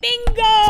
Bingo!